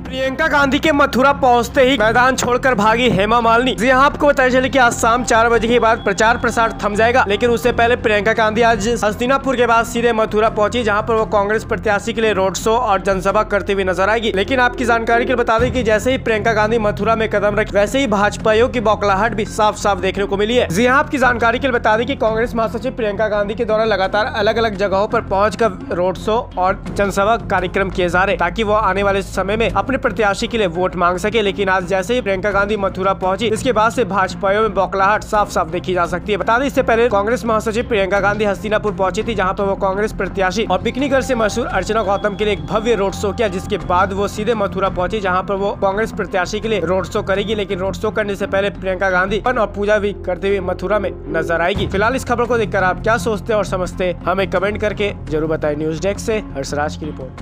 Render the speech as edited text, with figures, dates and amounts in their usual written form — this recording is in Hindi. प्रियंका गांधी के मथुरा पहुंचते ही मैदान छोड़कर भागी हेमा मालिनी। जी हां, आपको बताया चले कि आज शाम 4 बजे के बाद प्रचार प्रसार थम जाएगा, लेकिन उससे पहले प्रियंका गांधी आज हस्तिनापुर के बाद सीधे मथुरा पहुंची, जहां पर वो कांग्रेस प्रत्याशी के लिए रोड शो और जनसभा करती हुई नजर आएगी। लेकिन आपकी जानकारी के लिए बता दें कि जैसे ही प्रियंका गांधी मथुरा में कदम रखी, वैसे ही भाजपाइयों की बौखलाहट भी साफ साफ देखने को मिली है। जी हां, आपकी जानकारी के लिए बता दें कि कांग्रेस महासचिव प्रियंका गांधी के द्वारा लगातार अलग अलग जगहों पर पहुंचकर रोड शो और जनसभा कार्यक्रम किए जा रहे, ताकि वो आने वाले समय में अपने प्रत्याशी के लिए वोट मांग सके। लेकिन आज जैसे ही प्रियंका गांधी मथुरा पहुंची, इसके बाद से भाजपाइयों में बौखलाहट साफ साफ देखी जा सकती है। बता दें, इससे पहले कांग्रेस महासचिव प्रियंका गांधी हस्तिनापुर पहुंची थी, जहां पर वो कांग्रेस प्रत्याशी और बिकनीगढ़ से मशहूर अर्चना गौतम के लिए एक भव्य रोड शो किया, जिसके बाद वो सीधे मथुरा पहुंची, जहाँ पर वो कांग्रेस प्रत्याशी के लिए रोड शो करेगी। लेकिन रोड शो करने से पहले प्रियंका गांधी पन और पूजा भी करते हुए मथुरा में नजर आएगी। फिलहाल इस खबर को देखकर आप क्या सोचते और समझते, हमें कमेंट करके जरूर बताए। न्यूज डेस्क से हर्षराज की रिपोर्ट।